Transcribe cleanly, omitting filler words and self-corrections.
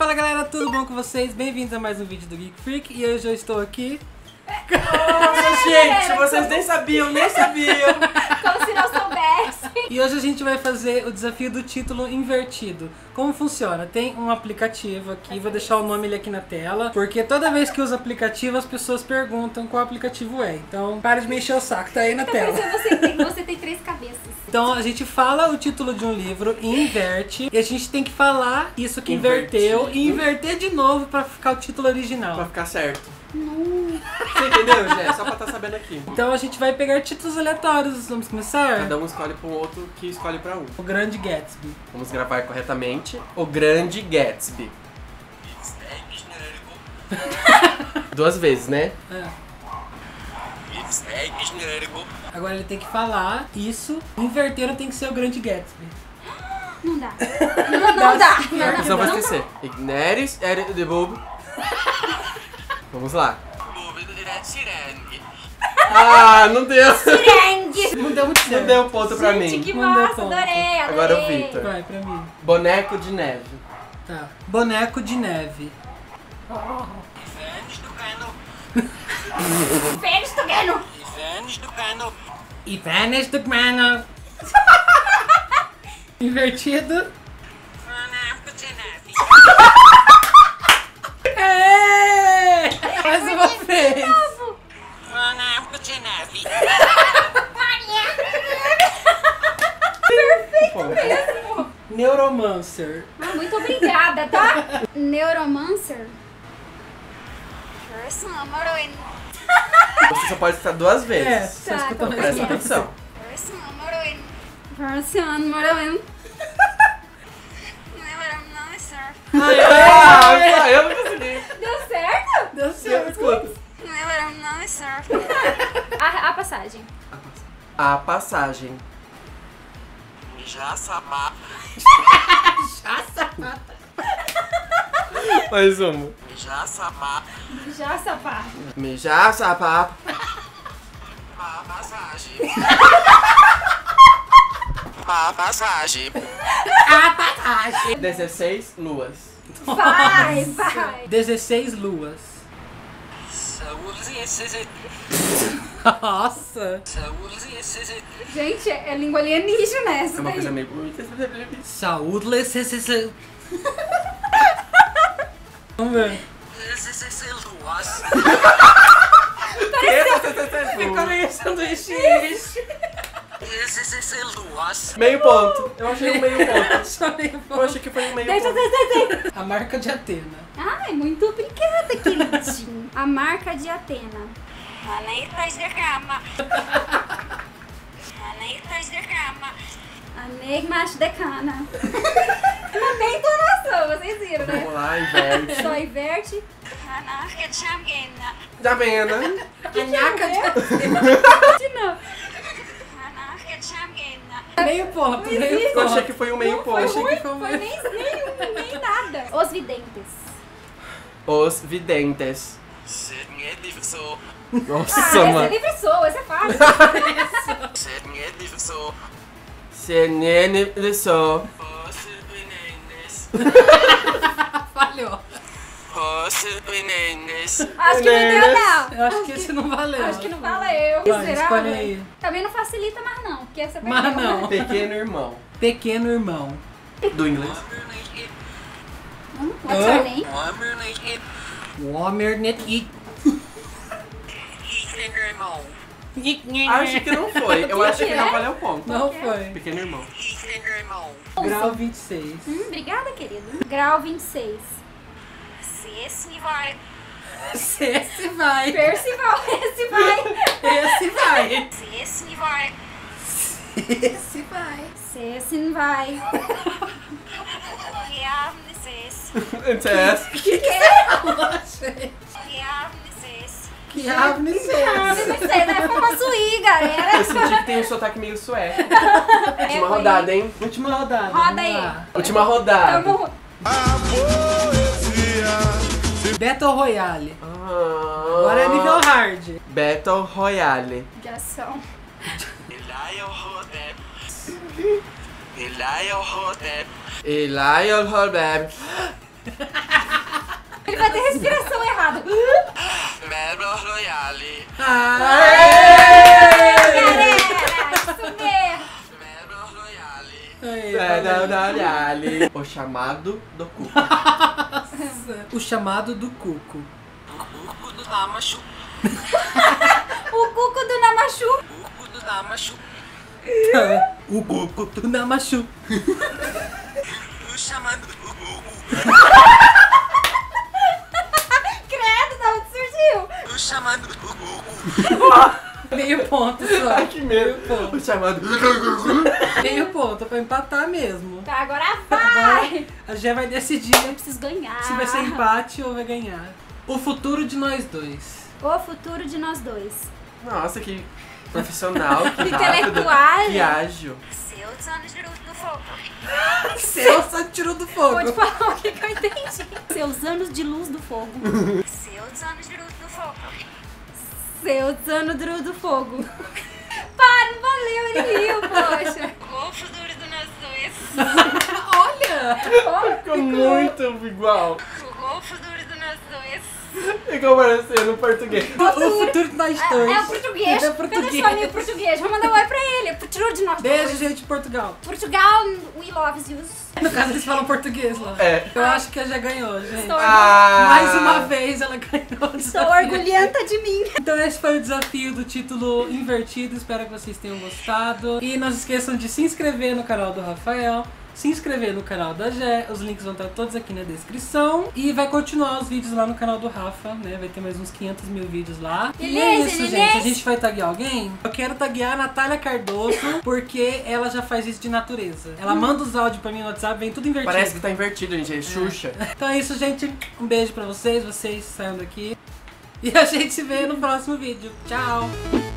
Fala galera, tudo bom com vocês? Bem-vindos a mais um vídeo do Geek Freak e hoje eu estou aqui... gente, vocês nem sabiam! Como se não soubessem! E hoje a gente vai fazer o desafio do título invertido. Como funciona? Tem um aplicativo aqui, vou deixar o nome ele aqui na tela, porque toda vez que eu uso aplicativo as pessoas perguntam qual aplicativo é. Então, para de me encher o saco, tá aí na tela. Você tem três cabeças. Então a gente fala o título de um livro e inverte, e a gente tem que falar isso que inverteu e inverter de novo pra ficar o título original. Pra ficar certo. Não. Você entendeu, Gé? Só pra estar sabendo aqui. Então a gente vai pegar títulos aleatórios, vamos começar? Cada um escolhe pra um outro que escolhe pra um. O Grande Gatsby. Vamos gravar corretamente. O Grande Gatsby. Duas vezes, né? É. Agora ele tem que falar isso. Inverteram tem que ser o Grande Gatsby. Não dá. Não dá. Só vai esquecer. Igneres, Eric de Bobo. Vamos lá. Ah, não deu. Não deu muito certo. Não deu ponto pra mim. Gente, que massa, adorei. Agora o Victor. Vai, pra mim. Boneco de neve. Tá. Boneco de neve. Fênix do cano. Fênix do cano. Fênix do cano. Fênix do cano. Invertido. Boneco de neve. Mais uma vez! Perfeito mesmo! Neuromancer. Ah, muito obrigada, tá? Neuromancer? Você só pode estar duas vezes. É, só escuta a próxima opção. Eu não consegui. Deu certo? Deu certo. Não é certo. A passagem. A passagem. Já sabata. Já sabata. Mais uma. Já sabata. Já sabata. Já sabata. A passagem. A passagem. A passagem. 16 luas. Vai, vai. 16 luas. Nossa. Gente, é língua alienígena essa. É uma coisa meio. Saúde-less. Vamos ver. Luas. Ficou meio sanduíche. Meio ponto. Eu achei um meio ponto. Eu achei que foi um meio ponto. A marca de Atena. Ai, muito obrigada, queridinho. A marca de Atena. Aneitas de cama. Aneitas de cama. Aneitas de cana. Uma bem entonação, vocês viram, né? Vamos lá, inverte. Só inverte. Anarca de Atena. Da Bena. Anarca de Atena. Não. Meio ponto, meio ponto. Eu achei que foi um meio ponto. Nem nada. Os videntes. Os videntes. Nossa, mano. Essa é livre sou, essa é fácil. Os videntes. Falhou. Acho que não deu, não. Eu acho que esse não valeu. Acho que não valeu. Vai, será? Escolhe aí. Também não facilita mais, não. Porque essa mas não. Pequeno irmão. Pequeno irmão. Do inglês. Womernet. Acho que não foi. Eu acho que não valeu o ponto. Não foi. Pequeno irmão. Grau 26. Obrigada, querido. Grau 26. Esse vai. Que avne cês, né? Foi uma suí, galera. Esse dia tem um sotaque meio sueco. Última rodada, hein? Última rodada. Roda aí. Última rodada. Battle Royale. Agora é nível hard. Battle Royale. De ação. Eliel Rodeb. vai ter respiração errada. Battle Royale. Galera, isso mesmo. O chamado do cuco. O chamado do cuco. O cuco do Namachu. O cuco do Namachu. O cuco do Namachu. O cuco do Namachu. O chamado do cuco. Credo, da onde surgiu? O chamado do cuco. Meio ponto só. Ai, que medo. Ponto. O chamado... Meio ponto, pra empatar mesmo. Tá, agora vai! A gente vai decidir. Eu preciso ganhar. Se vai ser empate ou vai ganhar. O futuro de nós dois. O futuro de nós dois. Nossa, que profissional, que intelectual. Que ágil. Seu Tsano tirou do fogo. Seu Tsano tirou do fogo. Vou te falar o que eu entendi. Seus anos de luz do fogo. Seu Tsano tirou do fogo. Seu Tsano do fogo. Para, não valeu, ele riu, poxa. O futuro do nós dois. Olha! Ficou muito igual. O futuro do nós dois. Ficou parecendo português. O futuro de nós dois. É o português. É português. Cadê o português? Vou mandar um oi pra ele. Tirou de nós dois. Beijo, gente de Portugal. Portugal, we love you. No caso, eles falam português lá. É. Eu acho que ela já ganhou, gente. Mais uma vez ela ganhou. Estou orgulhenta de mim. Então esse foi o desafio do título invertido. Espero que vocês tenham gostado. E não se esqueçam de se inscrever no canal do Rafael. Se inscrever no canal da Geh, os links vão estar todos aqui na descrição. E vai continuar os vídeos lá no canal do Rafa, né? Vai ter mais uns 500 mil vídeos lá. E é isso, gente. A gente vai taguear alguém? Eu quero taguear a Natália Cardoso, porque ela já faz isso de natureza. Ela manda os áudios pra mim no WhatsApp, vem tudo invertido. Parece que tá invertido, gente. É Xuxa. Então é isso, gente. Um beijo pra vocês, vocês saindo aqui. E a gente se vê no próximo vídeo. Tchau!